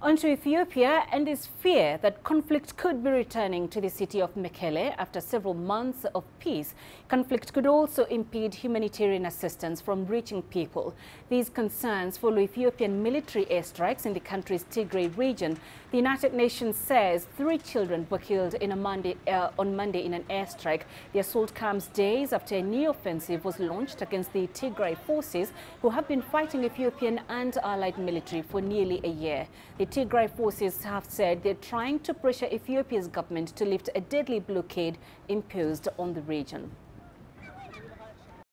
Onto Ethiopia and his fear that conflict could be returning to the city of Mekelle after several months of peace. Conflict could also impede humanitarian assistance from reaching people. These concerns follow Ethiopian military airstrikes in the country's Tigray region. The United Nations says 3 children were killed on Monday in an airstrike. The assault comes days after a new offensive was launched against the Tigray forces, who have been fighting Ethiopian and allied military for nearly a year. The Tigray forces have said they're trying to pressure Ethiopia's government to lift a deadly blockade imposed on the region.